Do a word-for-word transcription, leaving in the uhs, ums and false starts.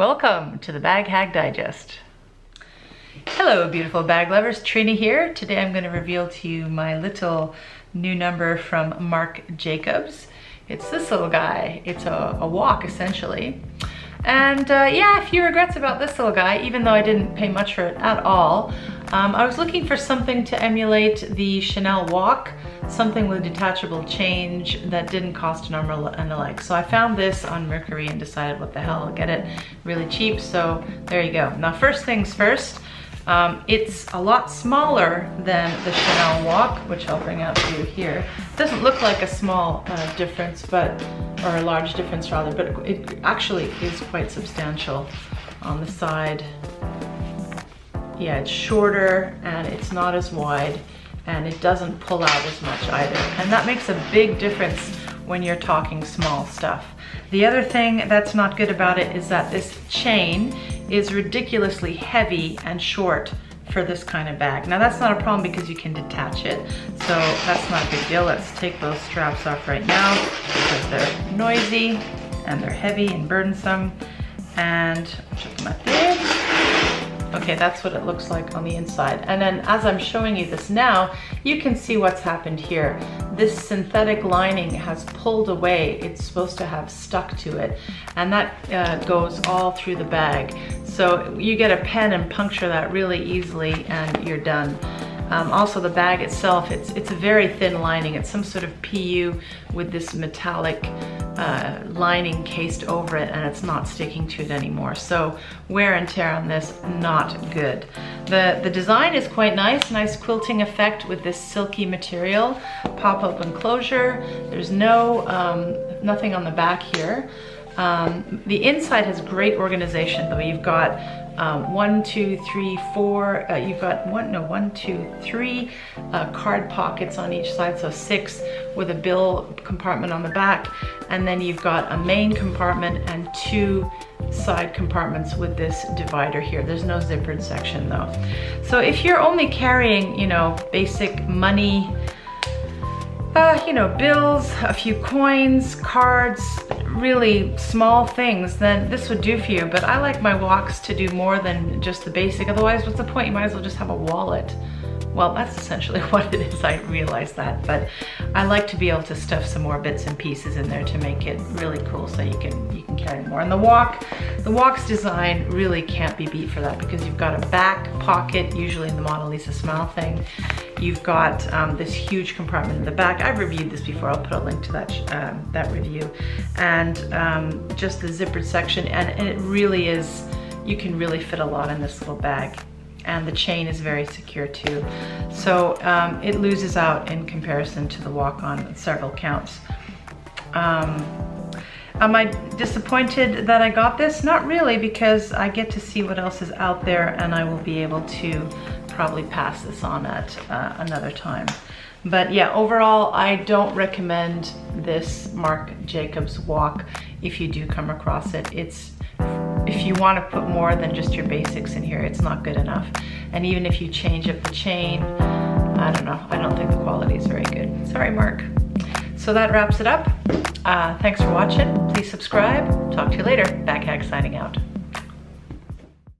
Welcome to the Bag Hack Digest. Hello beautiful bag lovers, Trini here. Today I'm going to reveal to you my little new number from Marc Jacobs. It's this little guy. It's a, a W O C essentially. And uh, yeah, a few regrets about this little guy, even though I didn't pay much for it at all. Um, I was looking for something to emulate the Chanel W O C, something with detachable change that didn't cost an arm and a leg. So I found this on Mercari and decided, what the hell, I'll get it really cheap. So there you go. Now first things first, um, it's a lot smaller than the Chanel W O C, which I'll bring out to you here. It doesn't look like a small uh, difference, but or a large difference rather, but it actually is quite substantial on the side. Yeah, it's shorter and it's not as wide and it doesn't pull out as much either. And that makes a big difference when you're talking small stuff. The other thing that's not good about it is that this chain is ridiculously heavy and short for this kind of bag. Now that's not a problem because you can detach it, so that's not a big deal. Let's take those straps off right now because they're noisy and they're heavy and burdensome. And put them up there. Okay, that's what it looks like on the inside. And then as I'm showing you this now, you can see what's happened here. This synthetic lining has pulled away. It's supposed to have stuck to it. And that uh, goes all through the bag. So you get a pen and puncture that really easily and you're done. Um, also the bag itself, it's, it's a very thin lining. It's some sort of P U with this metallic uh, lining cased over it, and it's not sticking to it anymore. So wear and tear on this, not good. The, the design is quite nice, nice quilting effect with this silky material, pop-up enclosure. There's no, um, nothing on the back here. Um, the inside has great organization though. You've got um, one, two, three, four, uh, you've got one, no, one, two, three uh, card pockets on each side, so six with a bill compartment on the back. And then you've got a main compartment and two side compartments with this divider here. There's no zippered section though. So if you're only carrying, you know, basic money, Uh, you know, bills, a few coins, cards, really small things, then this would do for you. But I like my W O Cs to do more than just the basic. Otherwise, what's the point? You might as well just have a wallet. Well, that's essentially what it is, I realize that, but I like to be able to stuff some more bits and pieces in there to make it really cool so you can you can carry more. And the W O C, the W O C's design really can't be beat for that because you've got a back pocket, usually in the Mona Lisa smile thing. You've got um, this huge compartment in the back. I've reviewed this before, I'll put a link to that, um, that review. And um, just the zippered section, and, and it really is, you can really fit a lot in this little bag. And the chain is very secure too. So um, it loses out in comparison to the W O C on several counts. Um, am I disappointed that I got this? Not really, because I get to see what else is out there and I will be able to probably pass this on at uh, another time. But yeah, overall, I don't recommend this Marc Jacobs W O C if you do come across it. It's If you want to put more than just your basics in here, it's not good enough. And even if you change up the chain, I don't know, I don't think the quality is very good. Sorry, Marc. So that wraps it up. Uh, thanks for watching. Please subscribe. Talk to you later. Bag Hack signing out.